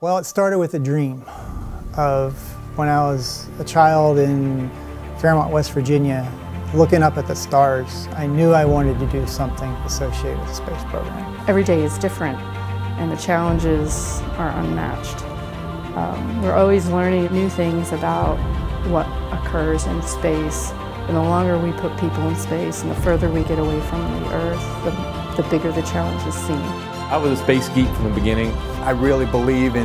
Well, it started with a dream of when I was a child in Fairmont, West Virginia, looking up at the stars. I knew I wanted to do something associated with the space program. Every day is different, and the challenges are unmatched. We're always learning new things about what occurs in space. And the longer we put people in space and the further we get away from the Earth, the bigger the challenges seem. I was a space geek from the beginning. I really believe we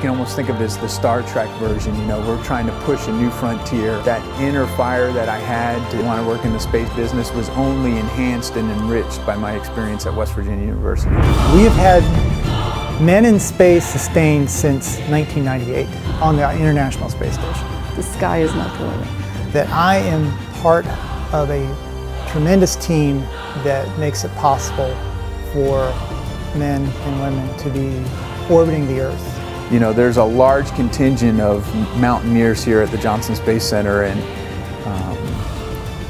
can almost think of it as the Star Trek version, you know, we're trying to push a new frontier. That inner fire that I had to want to work in the space business was only enhanced and enriched by my experience at West Virginia University. We have had men in space sustained since 1998 on the International Space Station. The sky is not the limit. That I am part of a tremendous team that makes it possible for men and women to be orbiting the Earth. You know, there's a large contingent of Mountaineers here at the Johnson Space Center, and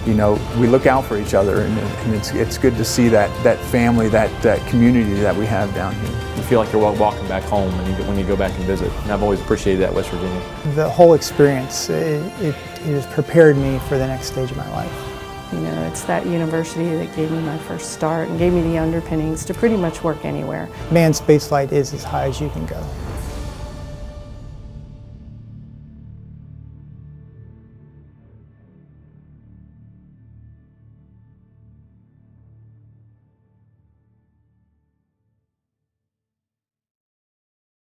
you know, we look out for each other, and it's good to see that family, that community that we have down here. You feel like you're walking back home when you go back and visit, and I've always appreciated that at West Virginia. The whole experience, it has prepared me for the next stage of my life. You know, it's that university that gave me my first start and gave me the underpinnings to pretty much work anywhere. Manned spaceflight is as high as you can go.